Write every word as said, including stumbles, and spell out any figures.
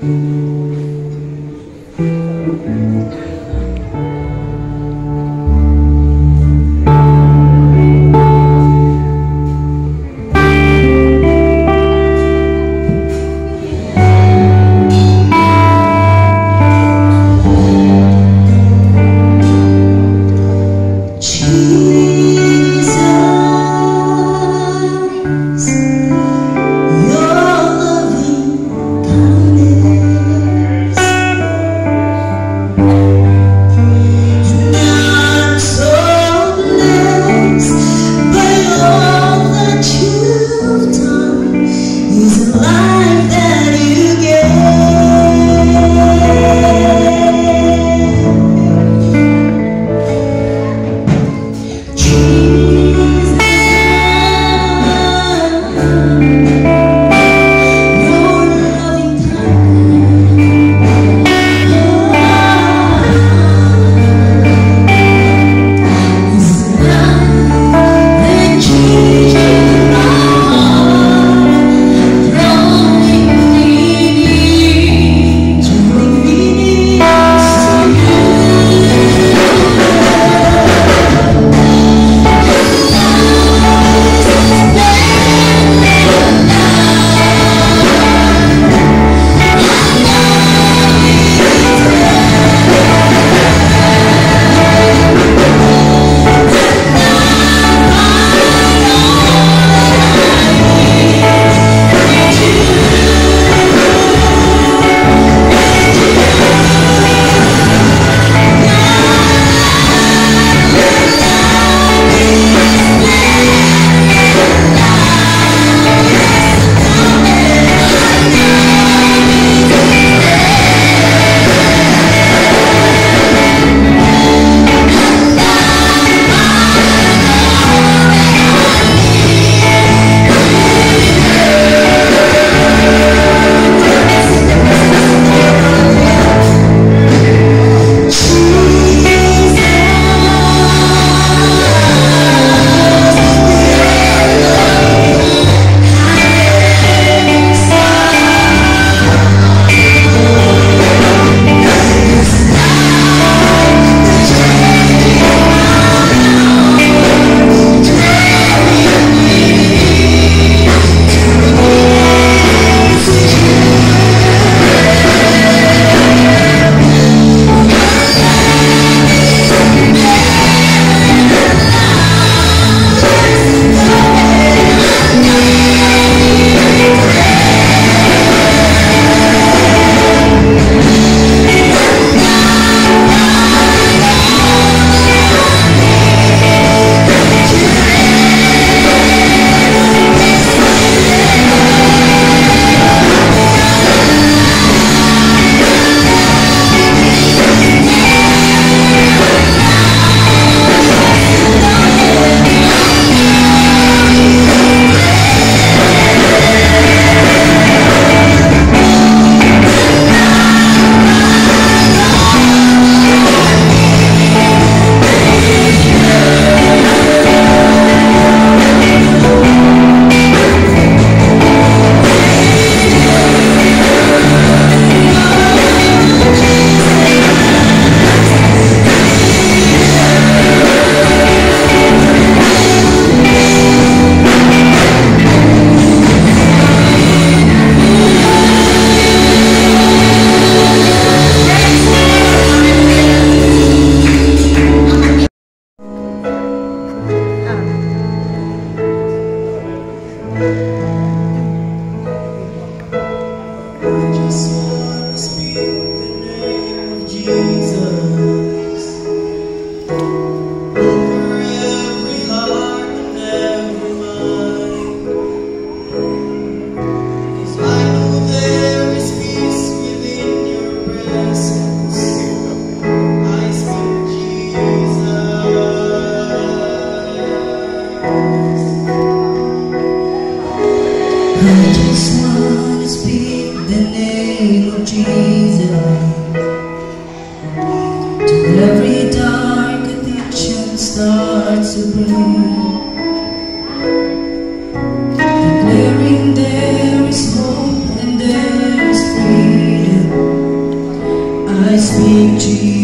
Declaring there is hope and there is freedom. de